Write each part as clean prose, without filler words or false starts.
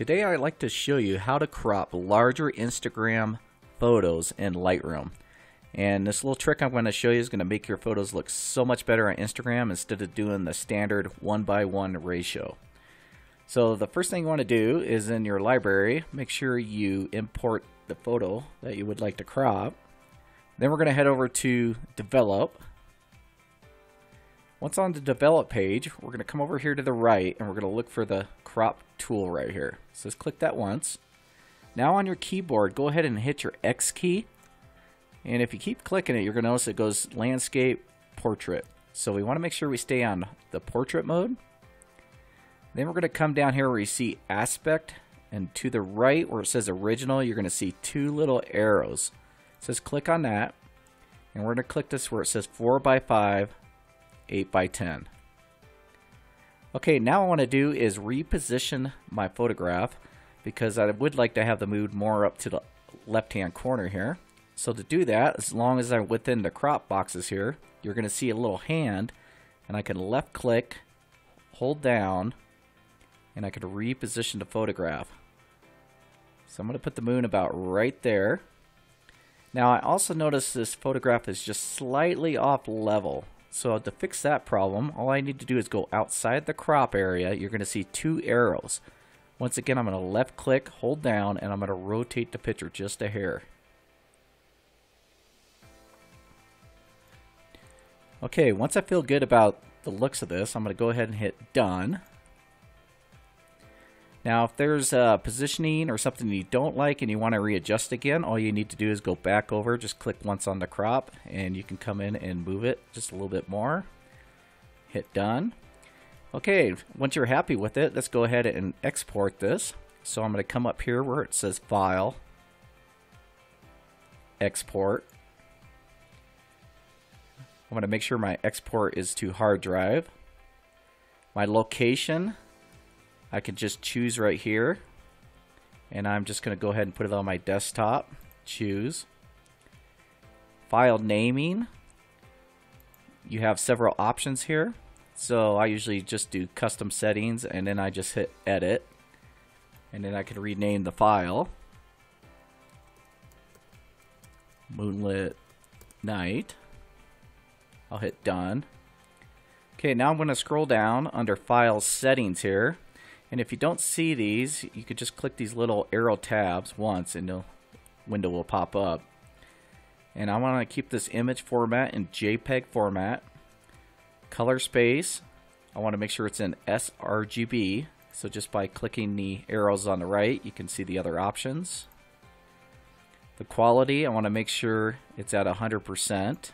Today I'd like to show you how to crop larger Instagram photos in Lightroom. And this little trick I'm going to show you is going to make your photos look so much better on Instagram instead of doing the standard 1:1 ratio. So the first thing you want to do is in your library, make sure you import the photo that you would like to crop. Then we're going to head over to Develop. Once on the Develop page, we're going to come over here to the right and we're going to look for the Crop tool right here. So just click that once. Now on your keyboard, go ahead and hit your X key. And if you keep clicking it, you're going to notice it goes Landscape, Portrait. So we want to make sure we stay on the Portrait mode. Then we're going to come down here where you see Aspect. And to the right where it says Original, you're going to see two little arrows. So just click on that. And we're going to click this where it says 4x5. 8x10. Okay, now I want to do is reposition my photograph because I would like to have the mood more up to the left hand corner here. So to do that, as long as I'm within the crop boxes here, you're going to see a little hand and I can left click, hold down, and I can reposition the photograph. So I'm going to put the moon about right there. Now I also notice this photograph is just slightly off level. So to fix that problem, all I need to do is go outside the crop area. You're going to see two arrows. Once again, I'm going to left click, hold down, and I'm going to rotate the picture just a hair. Okay, once I feel good about the looks of this, I'm going to go ahead and hit Done. Now, if there's positioning or something you don't like and you want to readjust again, all you need to do is go back over, just click once on the crop, and you can come in and move it just a little bit more. Hit Done. Okay, once you're happy with it, let's go ahead and export this. So I'm going to come up here where it says File, Export. I'm going to make sure my export is to hard drive. My location, I can just choose right here, and I'm just going to go ahead and put it on my desktop. Choose. File naming. You have several options here. So I usually just do custom settings, and then I just hit edit, and then I can rename the file. Moonlit Night. I'll hit Done. Okay, now I'm going to scroll down under File Settings here. And if you don't see these, you could just click these little arrow tabs once and the window will pop up. And I want to keep this image format in JPEG format. Color space, I want to make sure it's in sRGB. So just by clicking the arrows on the right, you can see the other options. The quality, I want to make sure it's at 100%.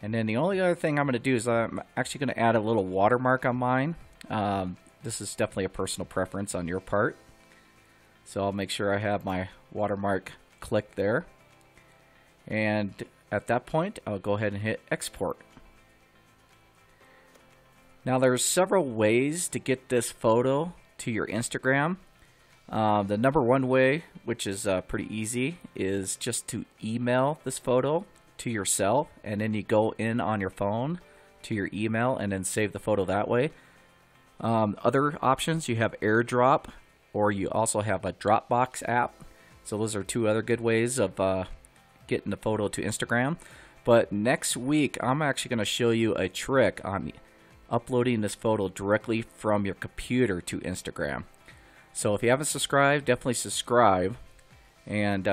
And then the only other thing I'm going to do is I'm actually going to add a little watermark on mine. This is definitely a personal preference on your part. So I'll make sure I have my watermark clicked there. And at that point, I'll go ahead and hit export. Now there's several ways to get this photo to your Instagram. The number one way, which is pretty easy, is just to email this photo to yourself, and then you go in on your phone to your email and then save the photo that way. Other options, you have AirDrop, or you also have a Dropbox app. So those are two other good ways of getting the photo to Instagram. But next week I'm actually going to show you a trick on uploading this photo directly from your computer to Instagram. So if you haven't subscribed, definitely subscribe, and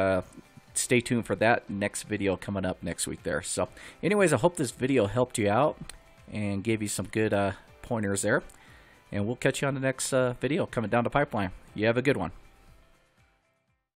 stay tuned for that next video coming up next week there. So anyways, I hope this video helped you out and gave you some good pointers there. And we'll catch you on the next video coming down the pipeline. You have a good one.